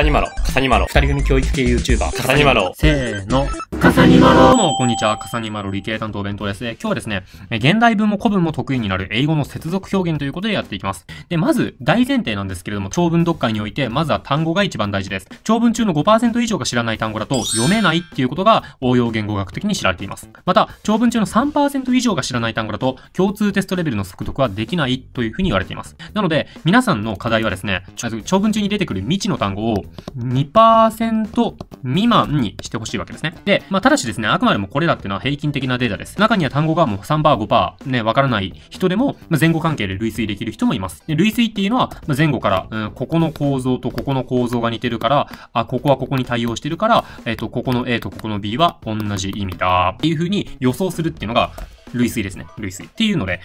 笠にまろ、笠にまろ、二人組教育系 YouTuber、笠にまろ、せーの、笠にまろ。どうも、こんにちは、笠にまろ理系担当弁当です。今日はですね、現代文も古文も得意になる英語の接続表現ということでやっていきます。で、まず、大前提なんですけれども、長文読解において、まずは単語が一番大事です。長文中の 5% 以上が知らない単語だと、読めないっていうことが応用言語学的に知られています。また、長文中の 3% 以上が知らない単語だと、共通テストレベルの速読はできないというふうに言われています。なので、皆さんの課題はですね、長文中に出てくる未知の単語を 2% 未満にしてほしいわけですね。で、まあ、ただしですね、あくまでもこれらっていうのは平均的なデータです。中には単語がもう 3%、5% ね、わからない人でも、まあ、前後関係で類推できる人もいます。で、類推っていうのは、まあ、前後から、ここの構造とここの構造が似てるから、あ、ここはここに対応してるから、ここの A とここの B は同じ意味だっていうふうに予想するっていうのが、類推ですね。類推。っていうので、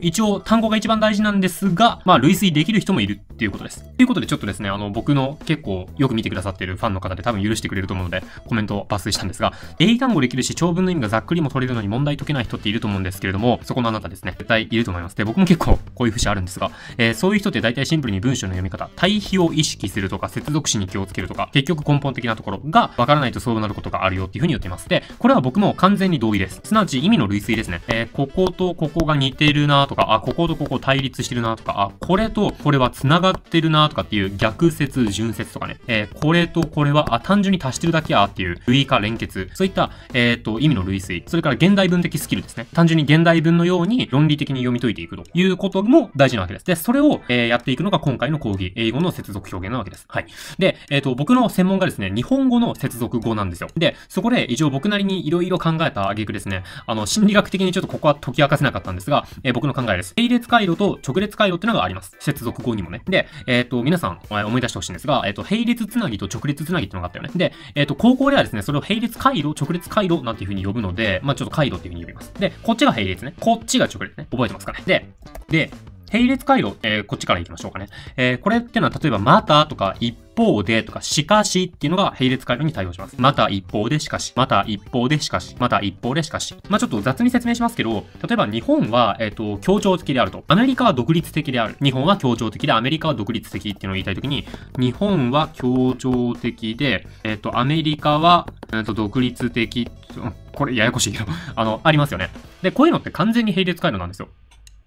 一応単語が一番大事なんですが、まあ、類推できる人もいるっていうことです。ということで、ちょっとですね、僕の結構よく見てくださってるファンの方で多分許してくれると思うので、コメントを抜粋したんですが、英単語できるし、長文の意味がざっくりも取れるのに問題解けない人っていると思うんですけれども、そこのあなたですね、絶対いると思います。で、僕も結構こういう節あるんですが、そういう人って大体シンプルに文章の読み方、対比を意識するとか、接続詞に気をつけるとか、結局根本的なところがわからないとそうなることがあるよっていうふうに言っています。で、これは僕も完全に同意です。すなわち意味の類推ですね。こことここが似てるなとか、あ、こことここ対立してるなとか、あ、これとこれは繋がってるなとかっていう逆説、順説とかね、これとこれは、あ、単純に足してるだけやっていう類化連結、そういった、意味の類推、それから現代文的スキルですね。単純に現代文のように論理的に読み解いていくということも大事なわけです。で、それを、やっていくのが今回の講義、英語の接続表現なわけです。はい。で、僕の専門がですね、日本語の接続語なんですよ。で、そこで一応僕なりに色々考えた挙句ですね、心理学的にちょっとここは解き明かせなかったんですが、僕の考えです。並列回路と直列回路っていうのがあります。接続語にもね。で、皆さん思い出してほしいんですが、並列つなぎと直列つなぎっていうのがあったよね。で、高校ではですね、それを並列回路、直列回路なんていう風に呼ぶので、まあ、ちょっと回路っていう風に呼びます。で、こっちが並列ね。こっちが直列ね。覚えてますかね。で、並列回路、こっちから行きましょうかね。これっていうのは、例えば、またとか、一方でとか、しかしっていうのが並列回路に対応します。また一方でしかし、また一方でしかし、また一方でしかし。まあ、ちょっと雑に説明しますけど、例えば日本は、協調的であると。アメリカは独立的である。日本は協調的で、アメリカは独立的っていうのを言いたいときに、日本は協調的で、アメリカは、独立的。これややこしいけど、ありますよね。で、こういうのって完全に並列回路なんですよ。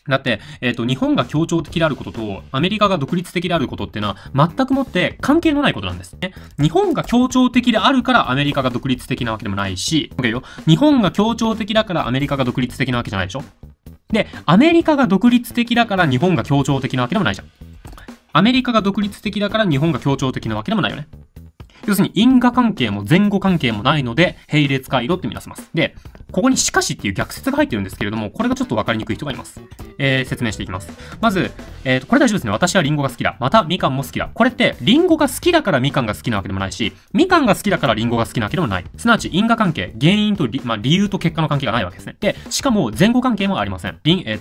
だって、日本が協調的であることと、アメリカが独立的であることっていうのは、全くもって関係のないことなんですね。日本が協調的であるから、アメリカが独立的なわけでもないし、OKよ。日本が協調的だから、アメリカが独立的なわけじゃないでしょ。で、アメリカが独立的だから、日本が協調的なわけでもないじゃん。アメリカが独立的だから、日本が協調的なわけでもないよね。要するに因果関係も前後関係もないので、並列回路って見なせます。で、ここにしかしっていう逆説が入ってるんですけれども、これがちょっとわかりにくい人がいます。説明していきます。まず、これ大丈夫ですね。私はリンゴが好きだ。また、みかんも好きだ。これって、リンゴが好きだからみかんが好きなわけでもないし、みかんが好きだからリンゴが好きなわけでもない。すなわち因果関係、原因と理由と結果の関係がないわけですね。で、しかも前後関係もありません。前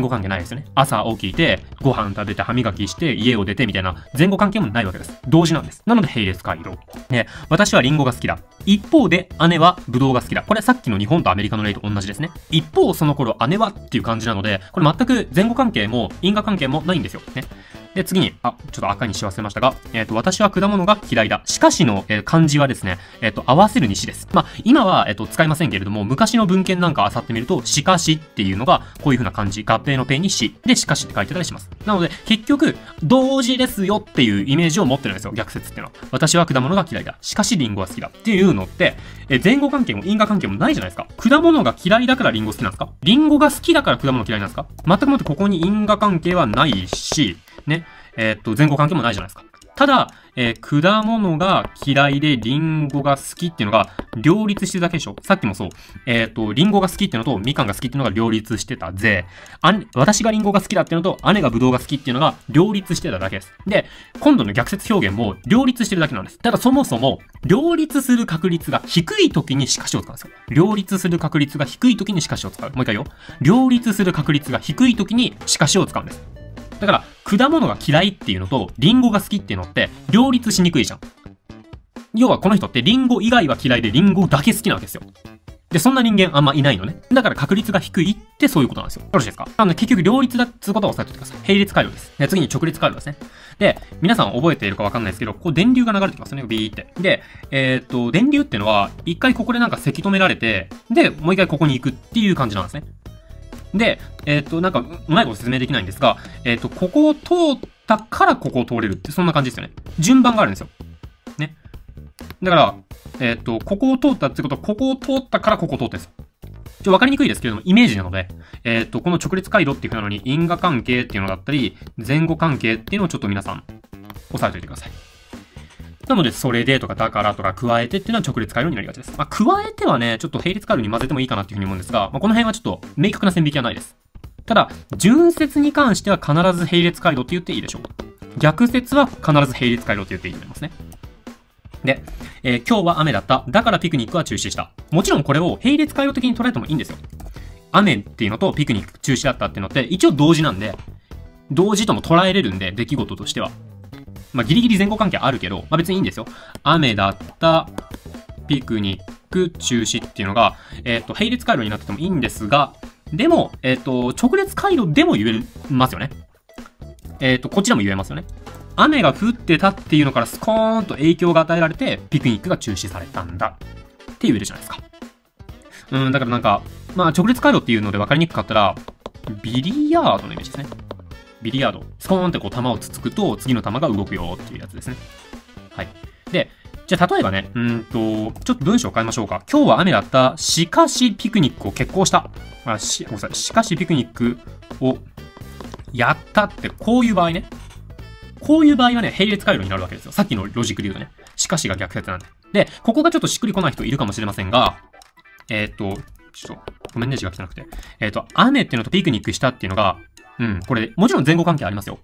後関係ないですよね。朝起きて、ご飯食べて歯磨きして、家を出てみたいな前後関係もないわけです。同時なんです。なので、並列回路。ね、私はリンゴが好きだ。一方で、姉はブドウが好きだ。これさっきの日本とアメリカの例と同じですね。一方、その頃、姉はっていう感じなので、これ全く前後関係も因果関係もないんですよ。ね。で、次に、あ、ちょっと赤にし忘れましたが、私は果物が嫌いだ。しかしの、漢字はですね、合わせるにしです。まあ、今は、使いませんけれども、昔の文献なんか漁ってみると、しかしっていうのが、こういう風な漢字、合併のペンにし、で、しかしって書いてたりします。なので、結局、同時ですよっていうイメージを持ってるんですよ、逆説っていうのは。私は果物が嫌いだ。しかしリンゴは好きだ。っていうのって、前後関係も因果関係もないじゃないですか。果物が嫌いだからリンゴ好きなんですか？リンゴが好きだから果物嫌いなんですか？全くもってここに因果関係はないし、ね。前後関係もないじゃないですか。ただ、果物が嫌いでリンゴが好きっていうのが両立してるだけでしょ。さっきもそう。リンゴが好きっていうのとみかんが好きっていうのが両立してたぜ。私がリンゴが好きだっていうのと姉がブドウが好きっていうのが両立してただけです。で、今度の逆説表現も両立してるだけなんです。ただそもそも、両立する確率が低い時にしかしを使うんですよ。両立する確率が低い時にしかしを使う。もう一回よ。両立する確率が低い時にしかしを使うんです。だから、果物が嫌いっていうのと、リンゴが好きっていうのって、両立しにくいじゃん。要はこの人って、リンゴ以外は嫌いで、リンゴだけ好きなわけですよ。で、そんな人間あんまいないのね。だから確率が低いってそういうことなんですよ。よろしいですか？なので結局両立だっつうことは押さえておいてください。並列回路です。で、次に直列回路ですね。で、皆さん覚えているかわかんないですけど、こう電流が流れてきますね。ビーって。で、電流っていうのは、一回ここでなんかせき止められて、で、もう一回ここに行くっていう感じなんですね。で、なんか、うまいこと説明できないんですが、ここを通ったからここを通れるって、そんな感じですよね。順番があるんですよ。ね。だから、ここを通ったってことは、ここを通ったからここを通ったんですよ。ちょっと分かりにくいですけれども、イメージなので、この直列回路っていう風なのに、因果関係っていうのだったり、前後関係っていうのをちょっと皆さん、押さえておいてください。なので、それでとか、だからとか、加えてっていうのは直列回路になりがちです。まあ、加えてはね、ちょっと並列回路に混ぜてもいいかなっていう風に思うんですが、まあ、この辺はちょっと明確な線引きはないです。ただ、順接に関しては必ず並列回路って言っていいでしょう。逆接は必ず並列回路って言っていいと思いますね。で、今日は雨だった。だからピクニックは中止した。もちろんこれを並列回路的に捉えてもいいんですよ。雨っていうのとピクニック中止だったっていうのって一応同時なんで、同時とも捉えれるんで、出来事としては。まあ、ギリギリ前後関係あるけど、まあ、別にいいんですよ。雨だった、ピクニック中止っていうのが、並列回路になっててもいいんですが、でも、直列回路でも言えますよね。こっちでも言えますよね。雨が降ってたっていうのからスコーンと影響が与えられて、ピクニックが中止されたんだ。って言えるじゃないですか。だからなんか、まあ直列回路っていうので分かりにくかったら、ビリヤードのイメージですね。ビリヤード。スコーンってこう球をつつくと、次の球が動くよっていうやつですね。はい。で、じゃあ例えばね、ちょっと文章を変えましょうか。今日は雨だった。しかしピクニックを決行した。ごめんなさい。しかしピクニックをやったって、こういう場合ね。こういう場合はね、並列回路になるわけですよ。さっきのロジックで言うとね。しかしが逆説なんで。で、ここがちょっとしっくりこない人いるかもしれませんが、ごめんね、字が汚くて。雨っていうのとピクニックしたっていうのが、これ、もちろん前後関係ありますよ。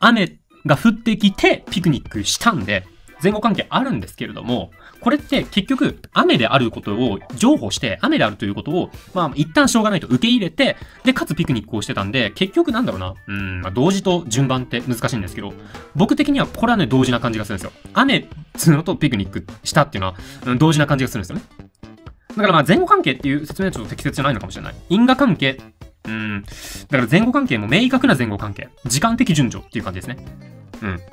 雨が降ってきて、ピクニックしたんで、前後関係あるんですけれども、これって結局、雨であることを譲歩して、雨であるということを、まあ、一旦しょうがないと受け入れて、で、かつピクニックをしてたんで、結局なんだろうな、同時と順番って難しいんですけど、僕的にはこれはね、同時な感じがするんですよ。雨っていうのとピクニックしたっていうのは、同時な感じがするんですよね。だからまあ、前後関係っていう説明はちょっと適切じゃないのかもしれない。因果関係、だから前後関係も明確な前後関係。時間的順序っていう感じですね。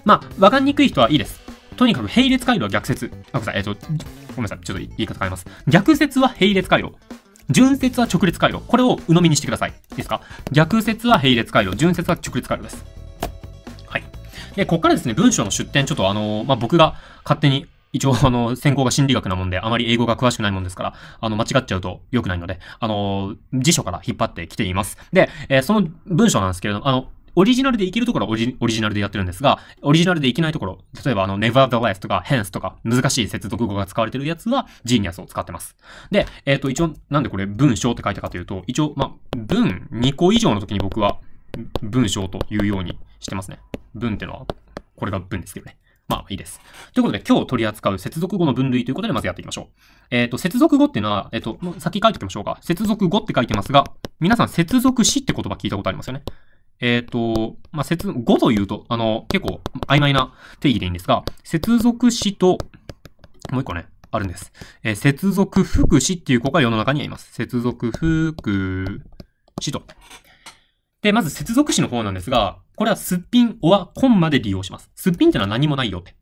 まあ、わかりにくい人はいいです。とにかく並列回路は逆説。ごめんなさい。ちょっと言い方変えます。逆説は並列回路。順説は直列回路。これを鵜呑みにしてください。いいですか？逆説は並列回路。順説は直列回路です。はい。で、ここからですね、文章の出典、ちょっと僕が勝手に、一応専攻が心理学なもんで、あまり英語が詳しくないもんですから、間違っちゃうと良くないので、辞書から引っ張ってきています。で、その文章なんですけれども、オリジナルでいけるところはオリジナルでやってるんですが、オリジナルでいけないところ、例えばnevertheless とか hence とか、難しい接続語が使われてるやつは、ジーニアスを使ってます。で、一応、なんでこれ文章って書いたかというと、一応、文2個以上の時に僕は文章というようにしてますね。文ってのは、これが文ですけどね。まあいいです。ということで今日取り扱う接続語の分類ということでまずやっていきましょう。接続語っていうのは、先書いておきましょうか。接続語って書いてますが、皆さん接続詞って言葉聞いたことありますよね。まあ、語というと、結構曖昧な定義でいいんですが、接続詞と、もう一個ね、あるんです。接続副詞っていう子が世の中にはいます。接続副詞と。で、まず接続詞の方なんですが、これはすっぴん、おは、コンマで利用します。すっぴんってのは何もないよって。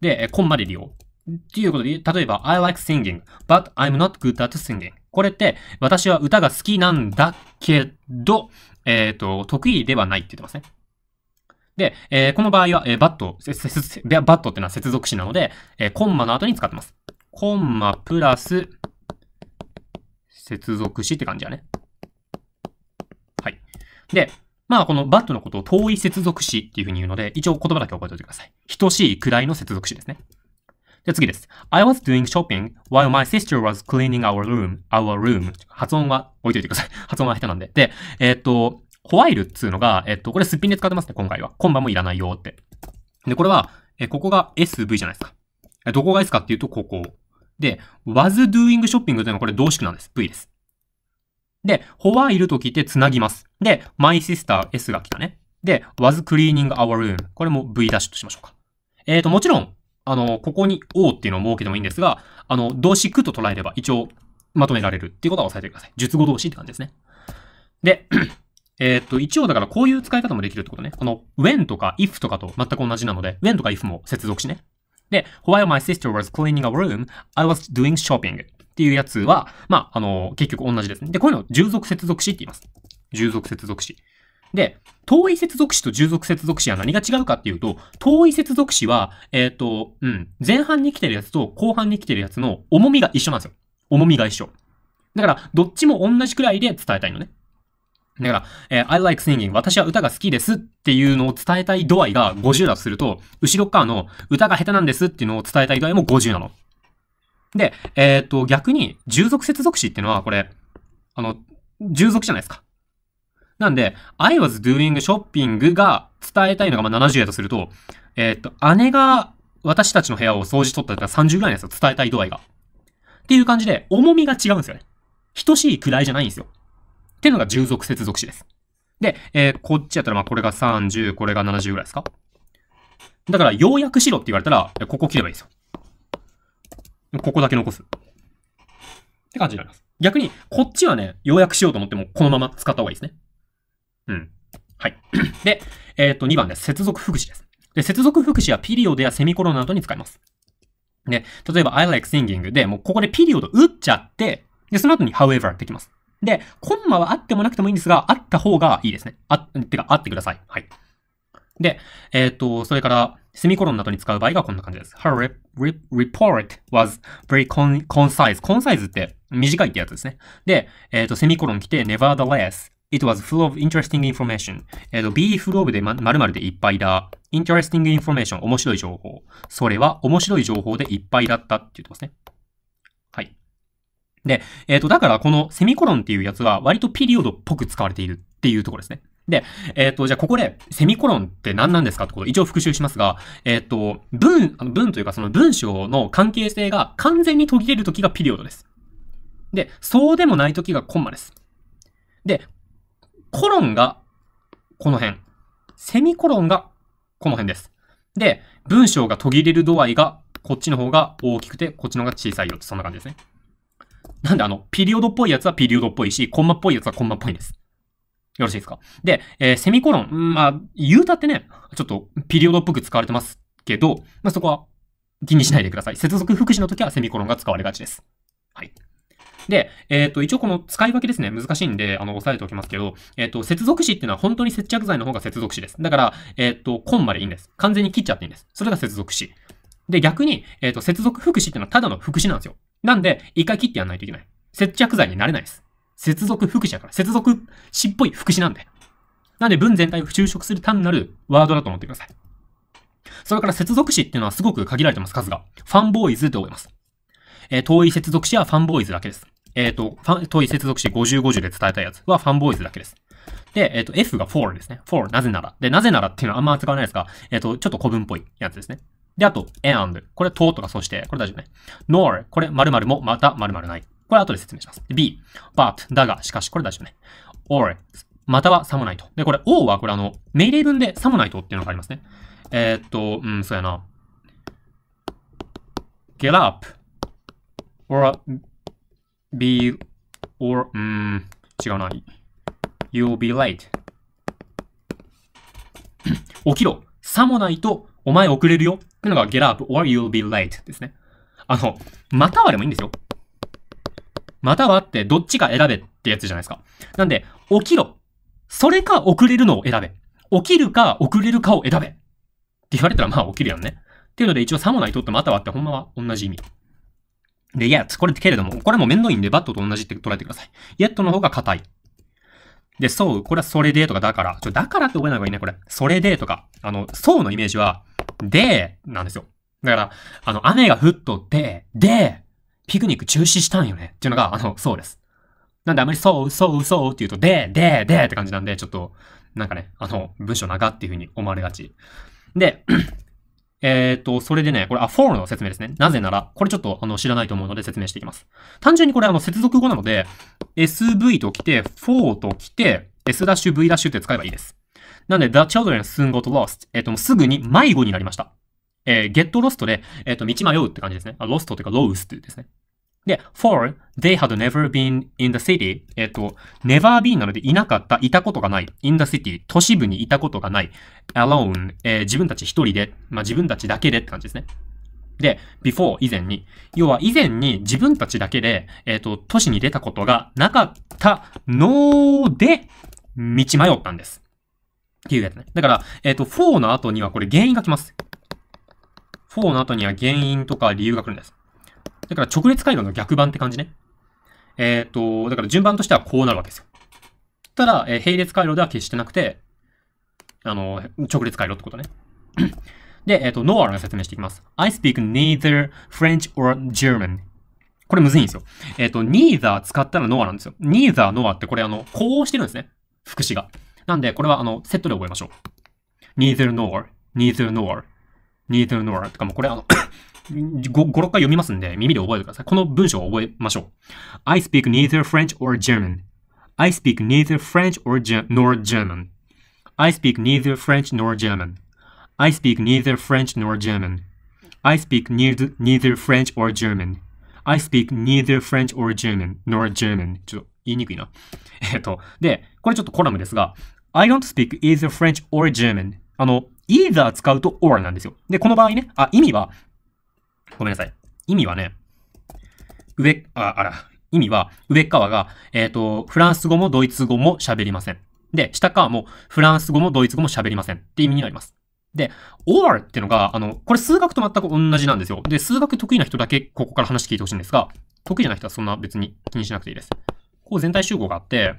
で、コンマで利用。っていうことで、例えば、I like singing, but I'm not good at singing. これって、私は歌が好きなんだけど、得意ではないって言ってますね。で、この場合は、バットってのは接続詞なので、コンマの後に使ってます。コンマプラス、接続詞って感じだね。はい。で、まあこのバットのことを遠い接続詞っていう風に言うので、一応言葉だけ覚えておいてください。等しいくらいの接続詞ですね。じゃあ次です。I was doing shopping while my sister was cleaning our room. 発音は置いといてください。発音は下手なんで。で、while っつうのが、これすっぴんで使ってますね、今回は。コンマもいらないよって。で、これは、ここが SV じゃないですか。どこが S かっていうと、ここ。で、was doing shopping というのはこれ動詞なんです。V です。で、while と聞いて繋ぎます。で、my sister S が来たね。で、was cleaning our room。これも V' としましょうか。もちろん、ここに O っていうのを設けてもいいんですが、動詞くと捉えれば一応、まとめられるっていうことは押さえてください。述語動詞って感じですね。で、一応だからこういう使い方もできるってことね。この when とか if とかと全く同じなので、when とか if も接続詞ね。で、while my sister was cleaning a room, I was doing shopping っていうやつは、まあ、結局同じですね。で、こういうのを従属接続詞って言います。従属接続詞。で、遠い接続詞と従属接続詞は何が違うかっていうと、遠い接続詞は、前半に来てるやつと後半に来てるやつの重みが一緒なんですよ。重みが一緒。だから、どっちも同じくらいで伝えたいのね。だから、I like singing 私は歌が好きですっていうのを伝えたい度合いが50だとすると、後ろ側の歌が下手なんですっていうのを伝えたい度合いも50なの。で、逆に、従属接続詞っていうのは、これ、従属じゃないですか。なんで、I was doing shopping が伝えたいのが70だとすると、姉が私たちの部屋を掃除取ったら30ぐらいなんですよ。伝えたい度合いが。っていう感じで、重みが違うんですよね。等しいくらいじゃないんですよ。っていうのが従属接続詞です。で、こっちやったら、ま、これが30、これが70ぐらいですか。だから、要約しろって言われたら、ここ切ればいいですよ。ここだけ残す。って感じになります。逆に、こっちはね、要約しようと思っても、このまま使った方がいいですね。うん。はい。で、2番です。接続副詞です。で、接続副詞はピリオドやセミコロンなどに使います。で、例えば、I like singing で、もうここでピリオド打っちゃって、で、その後に however ってきます。で、コンマはあってもなくてもいいんですが、あった方がいいですね。あってください。はい。で、それから、セミコロンなどに使う場合がこんな感じです。Her report was very concise. concise って短いってやつですね。で、セミコロン来て、nevertheless, it was full of interesting information. be full of で〇〇でいっぱいだ。interesting information 面白い情報。それは面白い情報でいっぱいだったって言ってますね。はい。で、だからこのセミコロンっていうやつは割とピリオドっぽく使われているっていうところですね。で、じゃあここでセミコロンって何なんですかってことを一応復習しますが、文というかその文章の関係性が完全に途切れるときがピリオドです。で、そうでもないときがコンマです。で、コロンがこの辺。セミコロンがこの辺です。で、文章が途切れる度合いがこっちの方が大きくて、こっちの方が小さいよってそんな感じですね。なんでピリオドっぽいやつはピリオドっぽいし、コンマっぽいやつはコンマっぽいんです。よろしいですか？で、セミコロン。まあ、言うたってね、ちょっとピリオドっぽく使われてますけど、まあそこは気にしないでください。接続副詞の時はセミコロンが使われがちです。はい。で、一応この使い分けですね。難しいんで、押さえておきますけど、接続詞っていうのは本当に接着剤の方が接続詞です。だから、コンマでいいんです。完全に切っちゃっていいんです。それが接続詞。で、逆に、接続副詞っていうのはただの副詞なんですよ。なんで、一回切ってやんないといけない。接着剤になれないです。接続副詞だから、接続詞っぽい副詞なんで。なんで、文全体を修飾する単なるワードだと思ってください。それから接続詞っていうのはすごく限られてます、数が。ファンボーイズって覚えます。遠い接続詞はファンボーイズだけです。遠い接続詞50、50で伝えたいやつはファンボーイズだけです。で、F が for ですね。for なぜなら。で、なぜならっていうのはあんま使わないですが、ちょっと古文っぽいやつですね。で、あと、and。これ、ととか、そして、これ大丈夫ね。nor。これ、〇〇も、また、〇〇ない。これ、後で説明します。b。but。だが、しかし、これ大丈夫ね。or。または、さもないと。で、これ、o は、これ、命令文で、さもないとっていうのがありますね。そうやな。get up。or, be, or, 違うな。you'll be late 。起きろ。さもないと、お前遅れるよ。っていうのが get up or you'll be late ですね。またはでもいいんですよ。またはってどっちか選べってやつじゃないですか。なんで、起きろ。それか遅れるのを選べ。起きるか遅れるかを選べ。って言われたらまあ起きるやんね。っていうので一応さもないとってまたはってほんまは同じ意味。で、yet。これけれども、これもめんどいんでバットと同じって捉えてください。yet の方が硬い。で、そう。これはそれでとかだから。だからって覚えない方がいいね、これ。それでとか。そうのイメージは、で、なんですよ。だから、雨が降っとって、で、ピクニック中止したんよね。っていうのが、そうです。なんで、あまりそうって言うと、でって感じなんで、ちょっと、なんかね、文章長っていう風に思われがち。で、それでね、これ、for の説明ですね。なぜなら、これちょっと、知らないと思うので説明していきます。単純にこれ、接続語なので、SV と来て、for と来て、S-V' って使えばいいです。なんで、the children soon got lost。すぐに迷子になりました。get lost で、道迷うって感じですね。lost というか lost ですね。で、for, they had never been in the city. never been なので、いなかった、いたことがない。in the city, 都市部にいたことがない。alone, 自分たち一人で、まあ、自分たちだけでって感じですね。で、before, 以前に。要は、以前に自分たちだけで、都市に出たことがなかったので、道迷ったんです。っていうやつね。だから、for の後にはこれ原因が来ます。for の後には原因とか理由が来るんです。だから直列回路の逆版って感じね。だから順番としてはこうなるわけですよ。ただ、並列回路では決してなくて、直列回路ってことね。で、ノアが説明していきます。I speak neither French or German. これむずいんですよ。neither 使ったらノアなんですよ。neither ノアってこれこうしてるんですね。副詞が。なんで、これはセットで覚えましょう。neither nor, neither nor, neither nor とかもこれ5、6回読みますんで、耳で覚えてください。この文章を覚えましょう。I speak neither French or German.I speak neither French nor German.I speak neither French nor German.I speak neither French nor German.I speak neither French or German.I speak neither French or German nor German. ちょっと言いにくいな。で、これちょっとコラムですが、I don't speak either French or German. either 使うと or なんですよ。で、この場合ね、意味は、ごめんなさい。意味はね、意味は、上側が、フランス語もドイツ語も喋りません。で、下側も、フランス語もドイツ語も喋りません。って意味になります。で、or ってのが、これ数学と全く同じなんですよ。で、数学得意な人だけ、ここから話聞いてほしいんですが、得意じゃない人はそんな別に気にしなくていいです。こう全体集合があって、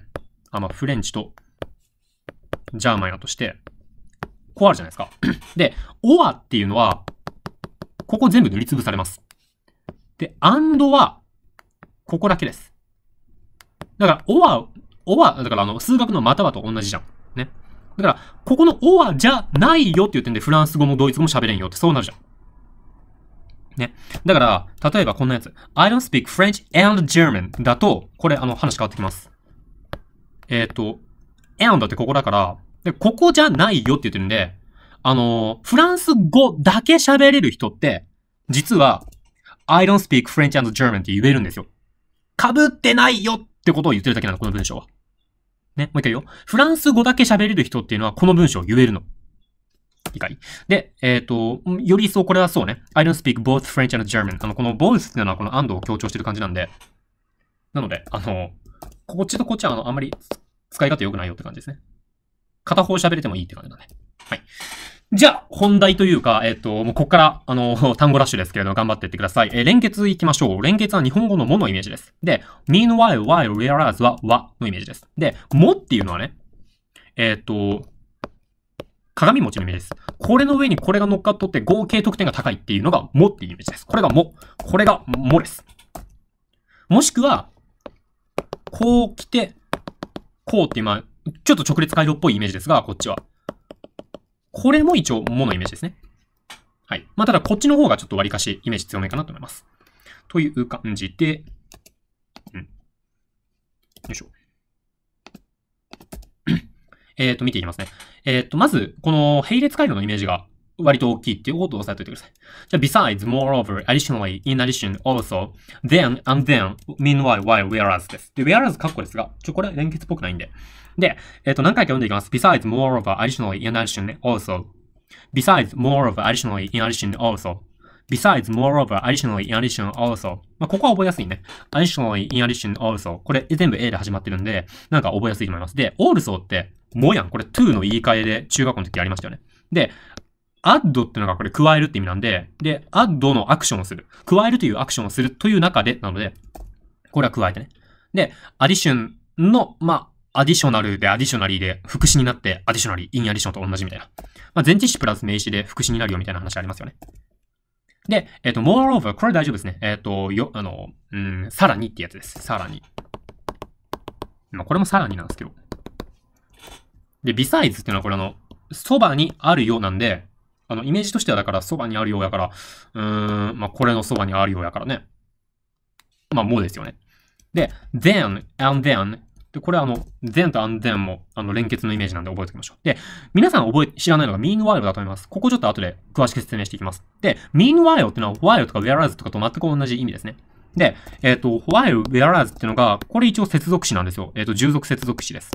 フレンチと、ジャーマンだとして、こうあるじゃないですか。で、or っていうのは、ここ全部塗りつぶされます。で、and は、ここだけです。だから、or だから数学のまたはと同じじゃん。ね。だから、ここの or じゃないよっていう点で、フランス語もドイツ語も喋れんよって、そうなるじゃん。ね。だから、例えばこんなやつ。I don't speak French and German だと、これ、話変わってきます。and ってここだから、で、ここじゃないよって言ってるんで、フランス語だけ喋れる人って、実は、I don't speak French and German って言えるんですよ。被ってないよってことを言ってるだけなの、この文章は。ね、もう一回言うよ。フランス語だけ喋れる人っていうのは、この文章を言えるの。いいかい？で、より一層これはそうね。I don't speak both French and German。この both っていうのはこの and を強調してる感じなんで。なので、こっちとこっちはあんまり使い方良くないよって感じですね。片方喋れてもいいって感じだね。はい。じゃあ、本題というか、もうここから、単語ラッシュですけれども、頑張っていってください。連結いきましょう。連結は日本語のものイメージです。で、meanwhile, while, realize は和のイメージです。で、もっていうのはね、鏡餅のイメージです。これの上にこれが乗っかっとって合計得点が高いっていうのがもっていうイメージです。これがも。これがもです。もしくは、こう来て、こうっていう、まあ、ちょっと直列回路っぽいイメージですが、こっちは。これも一応、ものイメージですね。はい。まあ、ただ、こっちの方がちょっと割かし、イメージ強めかなと思います。という感じで、うん。よいしょ。見ていきますね。まず、この並列回路のイメージが割と大きいっていうことを押さえておいてください。じゃあ、besides, moreover, additionally, in addition, also, then, and then, meanwhile, while, whereas です。で、whereas 括弧ですが、これは連結っぽくないんで。で、何回か読んでいきます。besides, moreover, additionally, in addition, also. besides, moreover, additionally, in addition, also. besides, moreover, additionally, in addition, also. まあ、ここは覚えやすいね。additionally, in addition, also. これ全部 A で始まってるんで、なんか覚えやすいと思います。で、also って、もやん。これ to の言い換えで中学校の時やりましたよね。で、add ってのがこれ加えるって意味なんで、で、add のアクションをする。加えるというアクションをするという中で、なので、これは加えてね。で、addition の、まあ、アディショナルでアディショナリーで副詞になってアディショナリー、インアディションと同じみたいな。まあ、前置詞プラス名詞で副詞になるよみたいな話ありますよね。で、moreover、これ大丈夫ですね。さらにってやつです。さらに。まあ、これもさらになんですけど。で、besides っていうのはこれそばにあるようなんで、イメージとしてはだからそばにあるようやから、まあ、これのそばにあるようやからね。まあ、もうですよね。で、then, and then、これはthen と and then も連結のイメージなんで覚えておきましょう。で、皆さん知らないのが meanwhile だと思います。ここちょっと後で詳しく説明していきます。で、meanwhile っていうのは while とか whereas とかと全く同じ意味ですね。で、while whereas っていうのが、これ一応接続詞なんですよ。従属接続詞です。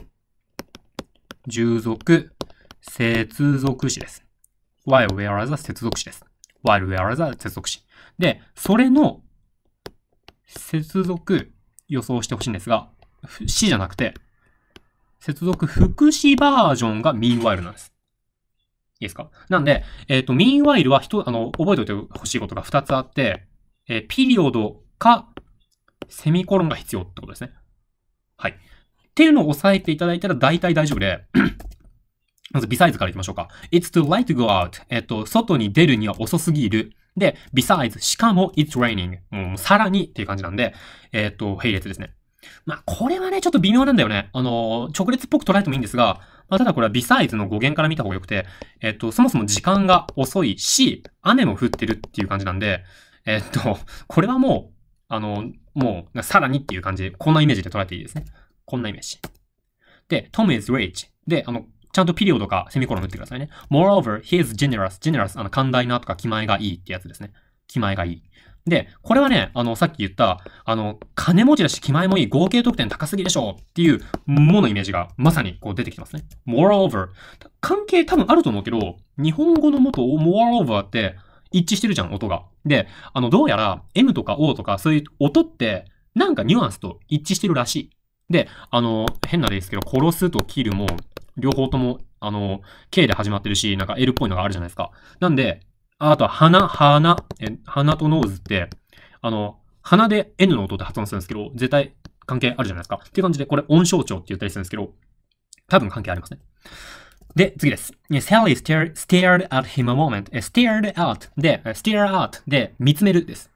従属接続詞です。while whereas は接続詞です。while whereas は接続詞。で、それの接続予想してほしいんですが、詞じゃなくて、接続副詞バージョンが meanwhile なんです。いいですか？なんで、meanwhile は覚えておいてほしいことが2つあって、ピリオドか、セミコロンが必要ってことですね。はい。っていうのを押さえていただいたら大体大丈夫で、まず besides からいきましょうか。It's too late to go out. 外に出るには遅すぎる。で、besides、しかも it's raining。もうさらにっていう感じなんで、並列ですね。まあ、これはね、ちょっと微妙なんだよね。直列っぽく捉えてもいいんですが、まあ、ただこれは besides の語源から見た方が良くて、そもそも時間が遅いし、雨も降ってるっていう感じなんで、これはもう、もう、さらにっていう感じで、こんなイメージで捉えていいですね。こんなイメージ。で、Tom is rich。で、ちゃんとピリオドかセミコロン打ってくださいね。Moreover, he is generous. generous、寛大なとか気前がいいってやつですね。気前がいい。で、これはね、さっき言った、金持ちだし気前もいい、合計得点高すぎでしょうっていう、ものイメージが、まさにこう出てきてますね。Moreover。関係多分あると思うけど、日本語の元、moreover って、一致してるじゃん、音が。で、どうやら M とか O とかそういう音って、なんかニュアンスと一致してるらしい。で、変な例ですけど、殺すとキルも、両方とも、K で始まってるし、なんか L っぽいのがあるじゃないですか。なんで、あとは鼻とノーズって、鼻で N の音って発音するんですけど、絶対関係あるじゃないですか。っていう感じで、これ音象徴って言ったりするんですけど、多分関係ありますね。で、次です。Sally stared at him a moment. Stared at で、stare at で、見つめるです。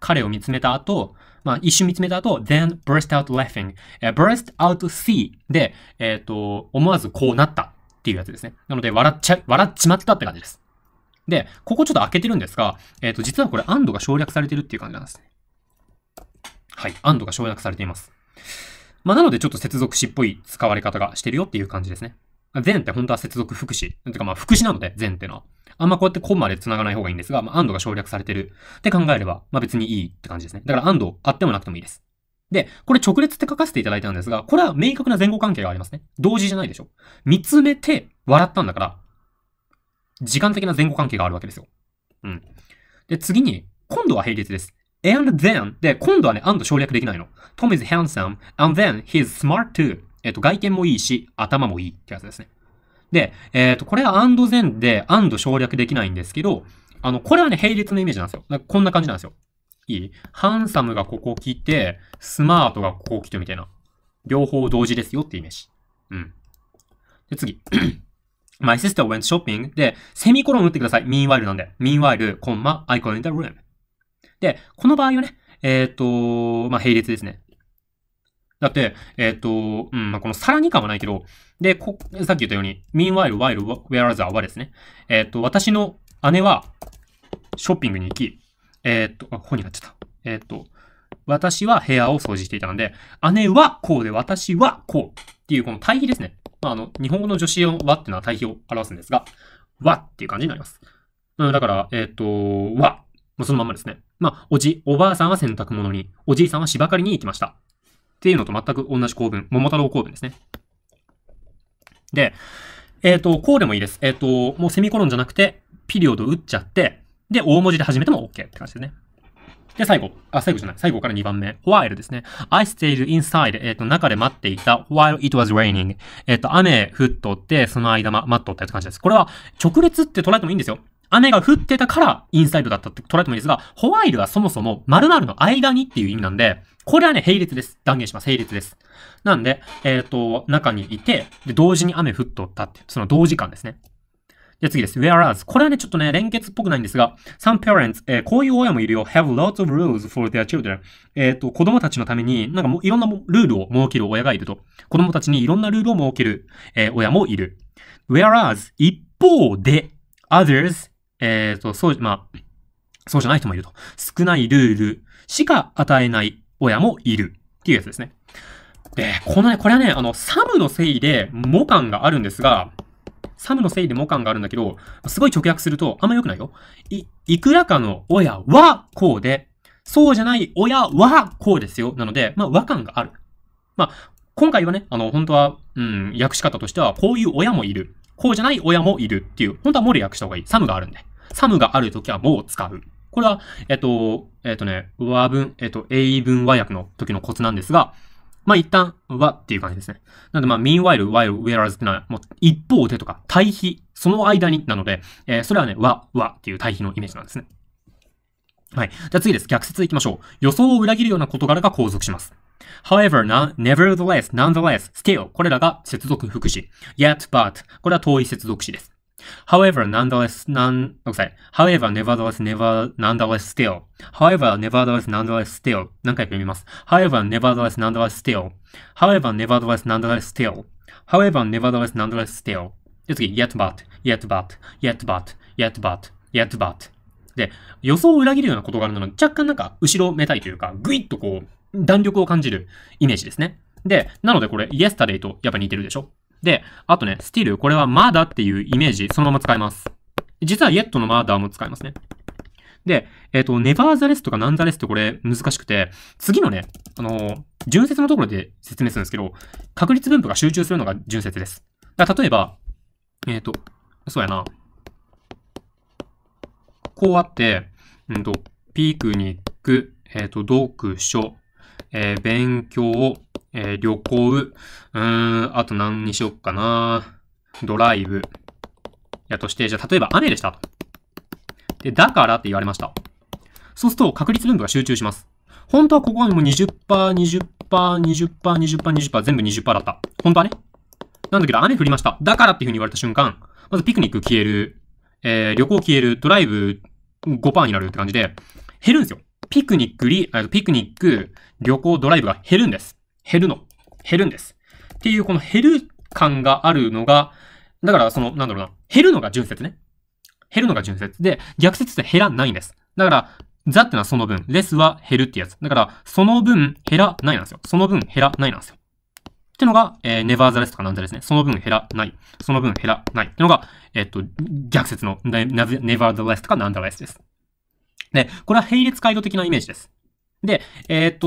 彼を見つめた後、まあ、一瞬見つめた後、then burst out laughing. Burst out see で、思わずこうなったっていうやつですね。なので、笑っちまったって感じです。で、ここちょっと開けてるんですが、実はこれ、and が省略されてるっていう感じなんですね。はい、and が省略されています。まあ、なので、ちょっと接続詞っぽい使われ方がしてるよっていう感じですね。then って本当は接続副詞。てかまあ副詞なので、then ってのは。あんまこうやってコンマで繋がない方がいいんですが、まあ and が省略されてるって考えれば、まあ別にいいって感じですね。だから and あってもなくてもいいです。で、これ直列って書かせていただいたんですが、これは明確な前後関係がありますね。同時じゃないでしょ。見つめて笑ったんだから、時間的な前後関係があるわけですよ。うん。で、次に、今度は並列です。and then で、今度はね、and 省略できないの。Tom is handsome, and then he is smart too.外見もいいし、頭もいいってやつですね。で、これは and then で and 省略できないんですけど、これはね、並列のイメージなんですよ。こんな感じなんですよ。いい？ハンサムがここ来て、スマートがここ来てみたいな。両方同時ですよってイメージ。うん。で、次。My sister went shopping で、セミコロン打ってください。meanwhile なんで。meanwhile, I go in the room。で、この場合はね、まあ、並列ですね。だって、まあ、このさらに感はないけど、で、さっき言ったように、meanwhile, while, whereas はですね。私の姉は、ショッピングに行き、あ、ここになっちゃった。私は部屋を掃除していたので、姉はこうで、私はこうっていう、この対比ですね。まあ、日本語の助詞の和っていうのは対比を表すんですが、和っていう感じになります。うん、だから、和。もうそのまんまですね。まあ、おばあさんは洗濯物に、おじいさんは芝刈りに行きました。っていうのと全く同じ構文。桃太郎構文ですね。で、こうでもいいです。もうセミコロンじゃなくて、ピリオド打っちゃって、で、大文字で始めても OK って感じですね。で、最後から2番目。while ですね。I stayed inside. 中で待っていた while it was raining. 雨降っとって、その間待っとったって感じです。これは直列って捉えてもいいんですよ。雨が降ってたからインサイドだったって捉えてもいいですが、ホワイルはそもそも〇〇の間にっていう意味なんで、これはね、並列です。断言します。並列です。なんで、中にいて、で、同時に雨降っとったって、その同時間ですね。で、次です。whereas。これはね、ちょっとね、連結っぽくないんですが、some parents、こういう親もいるよ。have lots of rules for their children。子供たちのために、なんかもういろんなルールを設ける親がいると。子供たちにいろんなルールを設ける、親もいる。whereas、一方で、others、まあ、そうじゃない人もいると。少ないルールしか与えない親もいるっていうやつですね。で、これはね、サムのせいで模感があるんですが、サムのせいで模感があるんだけど、すごい直訳するとあんま良くないよ。いくらかの親はこうで、そうじゃない親はこうですよ。なので、まあ、和感がある。まあ、今回はね、本当は、訳し方としては、こういう親もいる。こうじゃない親もいるっていう、本当はもで訳した方がいい。サムがあるんで。サムがあるときはもう使う。これは、和文、英文和訳の時のコツなんですが、まあ、一旦、和っていう感じですね。なので、まあ、meanwhile, while, whereas ってのは、もう一方でとか、対比、その間に、なので、それはね、和っていう対比のイメージなんですね。はい。じゃあ次です。逆説いきましょう。予想を裏切るような事柄が後続します。However, nevertheless, nonetheless, still これらが接続副詞。Yet, but これは遠い接続詞です。However, nonetheless, However, nevertheless, nonetheless, still However, nevertheless, nonetheless, still 何回か読みます。However, nevertheless, nonetheless, still However, nevertheless, nonetheless, still However, nevertheless, nonetheless, still で次、Yet, but Yet, but Yet, but Yet, but Yet, but で、予想を裏切るような事柄なので若干なんか後ろめたいというか、ぐいっとこう弾力を感じるイメージですね。で、なのでこれ yesterday とやっぱ似てるでしょ。で、あとね、still これはまだっていうイメージそのまま使います。実は yet のまだも使いますね。で、nevertheless とか nonetheless ってこれ難しくて、次のね、順接のところで説明するんですけど、確率分布が集中するのが順接です。だから例えば、そうやな。こうあって、ピクニック、読書、勉強、旅行、あと何にしよっかな。ドライブ。やとして、じゃあ例えば雨でした。で、だからって言われました。そうすると確率分布が集中します。本当はここはもう 20%、20%、20%、20%、20%、全部 20% だった。本当はね。なんだけど雨降りました。だからっていう風に言われた瞬間、まずピクニック消える、旅行消える、ドライブ 5% になるって感じで、減るんですよ。ピクニック、旅行、ドライブが減るんです。減るんです。っていう、この減る感があるのが、だからその、なんだろうな、減るのが順接ね。減るのが順接。で、逆接って減らないんです。だから、ザってのはその分、レスは減るってやつ。だから、その分減らないなんですよ。その分減らないなんですよ。ってのが、ネバーザレスとかなんざですね。その分減らない。その分減らない。ってのが、逆接のネバーザレスとかなんざレスです。で、これは並列回路的なイメージです。で、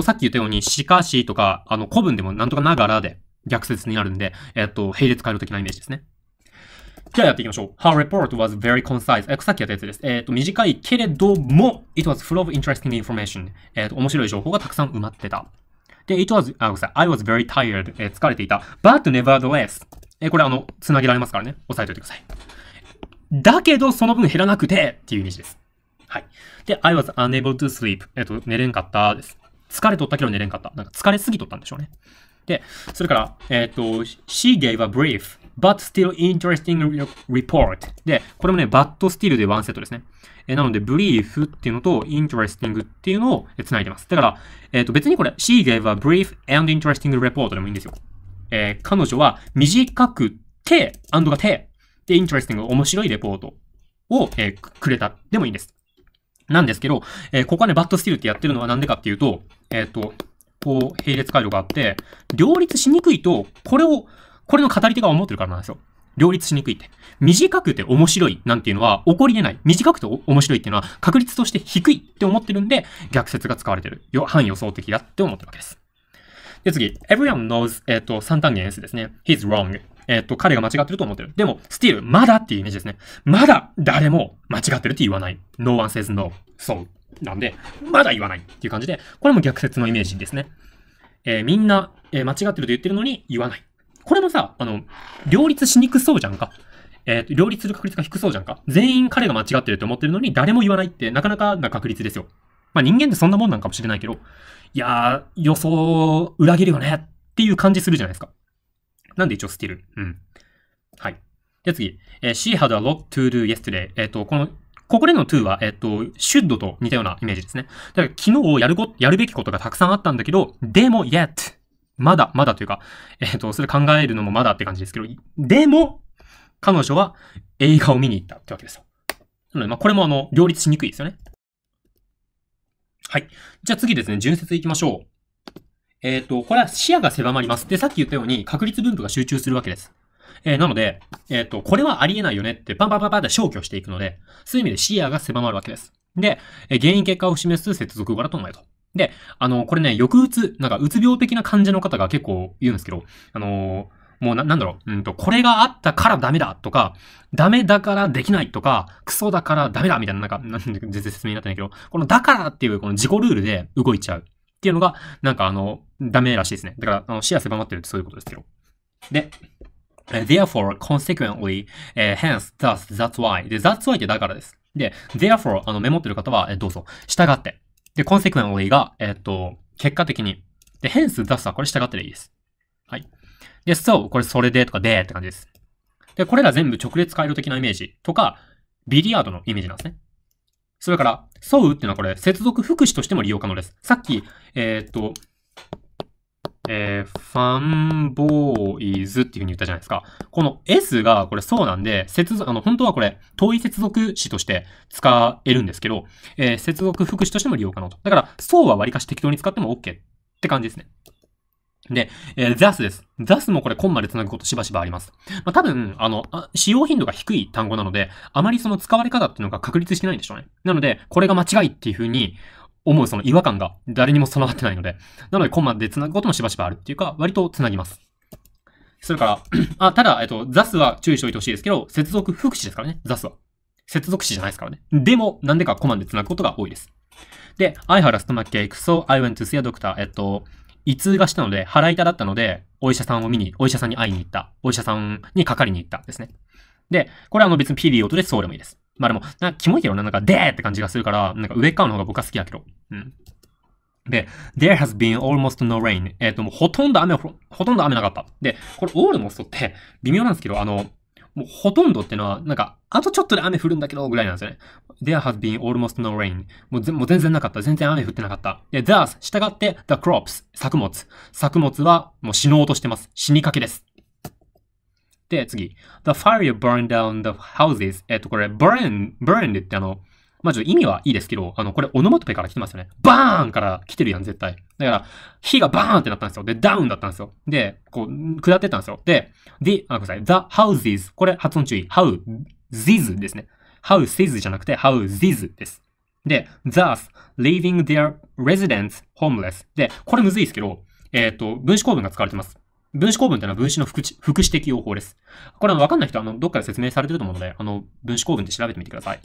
さっき言ったように、しかしとか、古文でもなんとかながらで逆説になるんで、並列回路的なイメージですね。じゃあやっていきましょう。Her report was very concise. さっきやったやつです。短いけれども、it was full of interesting information. 面白い情報がたくさん埋まってた。で、it was, I was very tired. 疲れていた。but nevertheless. これ繋げられますからね。押さえておいてください。だけど、その分減らなくてっていうイメージです。はい。で、I was unable to sleep. 寝れんかったです。疲れとったけど寝れんかった。なんか疲れすぎとったんでしょうね。で、それから、she gave a brief, but still interesting report. で、これもね、but still でワンセットですね。なので、brief っていうのと interesting っていうのを繋いでます。だから、別にこれ、she gave a brief and interesting report でもいいんですよ。彼女は短くて、and がて、で、interesting 面白いレポートを、くれた。でもいいんです。なんですけど、ここはね、バッドスティルってやってるのはなんでかっていうと、こう、並列回路があって、両立しにくいと、これの語り手が思ってるからなんですよ。両立しにくいって。短くて面白いなんていうのは起こり得ない。短くて面白いっていうのは確率として低いって思ってるんで、逆説が使われてる。反予想的だって思ってるわけです。で、次。everyone knows、3単元 S ですね。he's wrong。彼が間違ってると思ってる。でも、still、まだっていうイメージですね。まだ、誰も間違ってるって言わない。no one says no. So. なんで、まだ言わないっていう感じで、これも逆説のイメージですね。みんな、間違ってると言ってるのに言わない。これもさ、両立しにくそうじゃんか。両立する確率が低そうじゃんか。全員彼が間違ってると思ってるのに誰も言わないってなかなかな確率ですよ。まあ人間ってそんなもんなんかもしれないけど、いやー、予想裏切るよねっていう感じするじゃないですか。なんで一応スティル。うん。はい。で次。she had a lot to do yesterday. ここでの to は、should と似たようなイメージですね。だから昨日やるべきことがたくさんあったんだけど、でも yet。まだというか、それ考えるのもまだって感じですけど、でも、彼女は映画を見に行ったってわけですよ。なので、まあこれも両立しにくいですよね。はい。じゃあ次ですね、順接いきましょう。これは視野が狭まります。で、さっき言ったように確率分布が集中するわけです。なので、これはありえないよねってパンパンパンパンって消去していくので、そういう意味で視野が狭まるわけです。で、原因結果を示す接続語だと思えと。で、これね、抑うつ、なんか、うつ病的な患者の方が結構言うんですけど、もうなんだろう、これがあったからダメだとか、ダメだからできないとか、クソだからダメだみたいな、なんか、全然説明になってないけど、このだからっていうこの自己ルールで動いちゃうっていうのが、なんかダメらしいですね。だから、視野狭まってるってそういうことですけど。で、therefore, consequently, hence, thus, that's why. で、that's why ってだからです。で、therefore、メモってる方は、どうぞ。従って。で、consequently が、結果的に。で、hence, thus はこれ従ってでいいです。はい。で、so、これそれでとかでって感じです。で、これら全部直列回路的なイメージとか、ビリヤードのイメージなんですね。それから、so っていうのはこれ、接続副詞としても利用可能です。さっき、ファンボーイズっていう風に言ったじゃないですか。この S がこれそうなんで、本当はこれ、遠い接続詞として使えるんですけど、接続副詞としても利用可能と。だから、そうは割かし適当に使っても OK って感じですね。で、thus です。thus もこれコンマで繋ぐことしばしばあります。まあ、多分、使用頻度が低い単語なので、あまりその使われ方っていうのが確立してないんでしょうね。なので、これが間違いっていう風に思うその違和感が誰にも備わってないので、なのでコンマで繋ぐこともしばしばあるっていうか、割と繋ぎます。それから、ただ、thus は注意しておいてほしいですけど、接続副詞ですからね、thus は。接続詞じゃないですからね。でも、なんでかコマで繋ぐことが多いです。で、I had a stomach ache, so I went to see a doctor. 胃痛がしたので、腹痛だったので、お医者さんに会いに行った。お医者さんにかかりに行った。ですね。で、これは別にピリオドでそうでもいいです。まあでも、キモいけどな、なんか、でーって感じがするから、なんか上側の方が僕は好きだけど。うん。で、there has been almost no rain. もうほとんど雨なかった。で、これ almost って微妙なんですけど、もうほとんどってのは、なんか、あとちょっとで雨降るんだけど、ぐらいなんですよね。There has been almost no rain. もう全然なかった。全然雨降ってなかった。で、thus、従って、the crops、作物。作物はもう死のうとしてます。死にかけです。で、次。the fire burned down the houses. これ、burned ってまあ、ちょっと意味はいいですけど、これオノマトペから来てますよね。バーンから来てるやん、絶対。だから、火がバーンってなったんですよ。で、ダウンだったんですよ。で、こう、下ってったんですよ。で、the houses。これ、発音注意。houses ですね。houses じゃなくて、houses です。で、thus, leaving their residents homeless。で、これむずいですけど、分子構文が使われてます。分子構文ってのは分子の副詞的用法です。これわかんない人は、どっかで説明されてると思うので、分子構文って調べてみてください。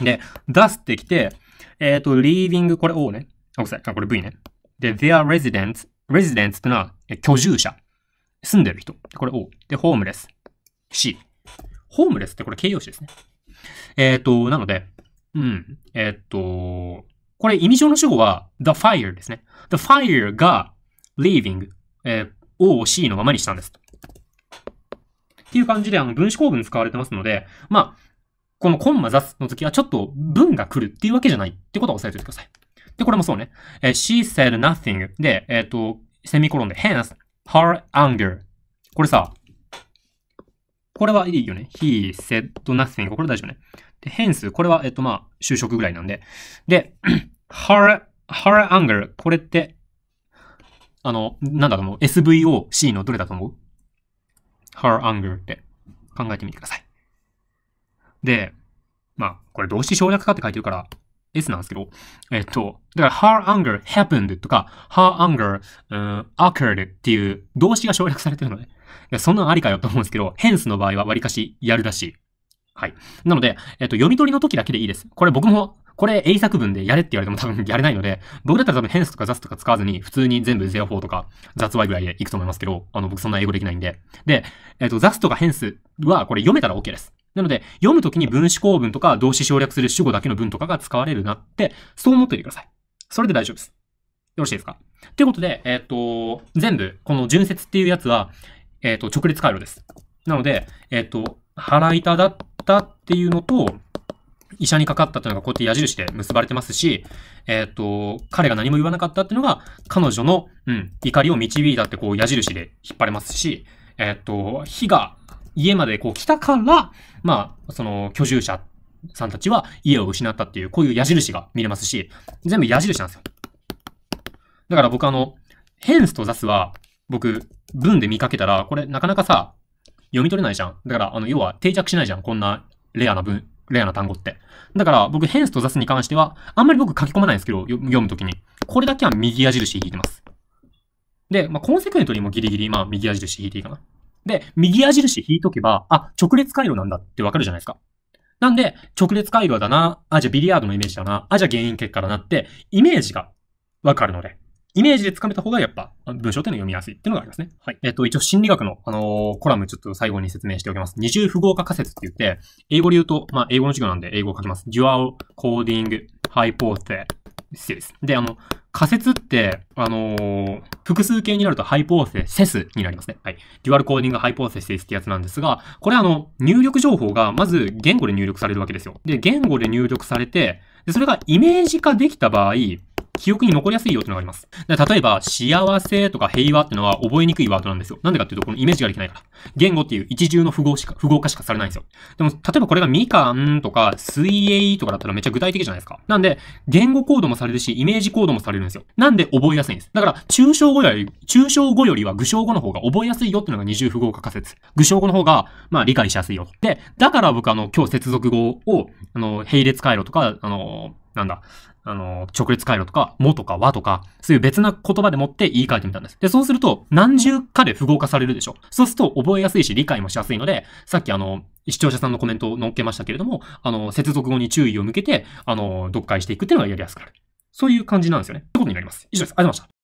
で、thus ってきて、leaving、これ O ね。あ、ごめんなさい。これ V ね。で、their residents。residents ってのは、居住者。住んでる人。これ O。で、homeless。C。homeless ってこれ形容詞ですね。なので、これ意味上の主語は、the fire ですね。the fire が leaving、O を C のままにしたんです。っていう感じで、分子構文使われてますので、まあ、このコンマザスの時はちょっと文が来るっていうわけじゃないってことを押さえておいてください。で、これもそうね。she said nothing で、セミコロンで hence her anger。これさ、これはいいよね。he said nothing。これ大丈夫ね。で、hence、これは、まあ、就職ぐらいなんで。で、her anger。これって、なんだと思う ?SVOC のどれだと思う ?her anger って考えてみてください。で、まあ、これ動詞省略化って書いてるから S なんですけど、だから her anger happened とか her anger、occurred っていう動詞が省略されてるので、いやそんなのありかよと思うんですけど、hence の場合は割かしやるらしい。はい。なので、読み取りの時だけでいいです。これ僕も、これ英作文でやれって言われても多分やれないので、僕だったら多分 hence とか thus とか使わずに、普通に全部 therefore とか that's why ぐらいでいくと思いますけど、僕そんな英語できないんで。で、thus とか hence はこれ読めたら OK です。なので、読むときに分子構文とか動詞省略する主語だけの文とかが使われるなって、そう思っておいてください。それで大丈夫です。よろしいですか？ということで、全部、この順接っていうやつは、直列回路です。なので、腹痛だったっていうのと、医者にかかったというのがこうやって矢印で結ばれてますし、彼が何も言わなかったっていうのが、彼女の、怒りを導いたってこう矢印で引っ張れますし、火が、家までこう来たから、まあ、その居住者さんたちは家を失ったっていう、こういう矢印が見れますし、全部矢印なんですよ。だから僕hence と thus は、僕、文で見かけたら、これなかなかさ、読み取れないじゃん。だから、要は定着しないじゃん。こんなレアな文、レアな単語って。だから僕、ヘンスとザスに関しては、あんまり僕書き込まないんですけど、読むときに。これだけは右矢印引いてます。で、まあ、コンセクエントリーもギリギリ、まあ、右矢印引いていいかな。で、右矢印引いとけば、あ、直列回路なんだってわかるじゃないですか。なんで、直列回路だな、あ、じゃあビリヤードのイメージだな、あ、じゃあ原因結果だなって、イメージがわかるので、イメージでつかめた方がやっぱ文章っていうの読みやすいっていうのがありますね。はい。一応心理学のコラムちょっと最後に説明しておきます。二重符号化仮説って言って、英語で言うと、まあ英語の授業なんで英語を書きます。Dual Coding Hypothesis。で、仮説って、複数形になるとハイポーセセスになりますね。はい。Dual Coding Hypothesis ってやつなんですが、これ入力情報がまず言語で入力されるわけですよ。で、言語で入力されて、でそれがイメージ化できた場合、記憶に残りやすいよっていうのがあります。例えば、幸せとか平和っていうのは覚えにくいワードなんですよ。なんでかっていうと、このイメージができないから。言語っていう一重の符号化しかされないんですよ。でも、例えばこれがみかんとか、水泳とかだったらめっちゃ具体的じゃないですか。なんで、言語コードもされるし、イメージコードもされるんですよ。なんで覚えやすいんです。だから、抽象語よりは具象語の方が覚えやすいよっていうのが二重符号化仮説。具象語の方が、まあ理解しやすいよ。で、だから僕今日接続語を、並列回路とか、直列回路とか、もとかはとか、そういう別な言葉でもって言い換えてみたんです。で、そうすると、何重かで符号化されるでしょ。そうすると、覚えやすいし、理解もしやすいので、さっき視聴者さんのコメントを載っけましたけれども、接続語に注意を向けて、読解していくっていうのがやりやすくなる。そういう感じなんですよね。ということになります。以上です。ありがとうございました。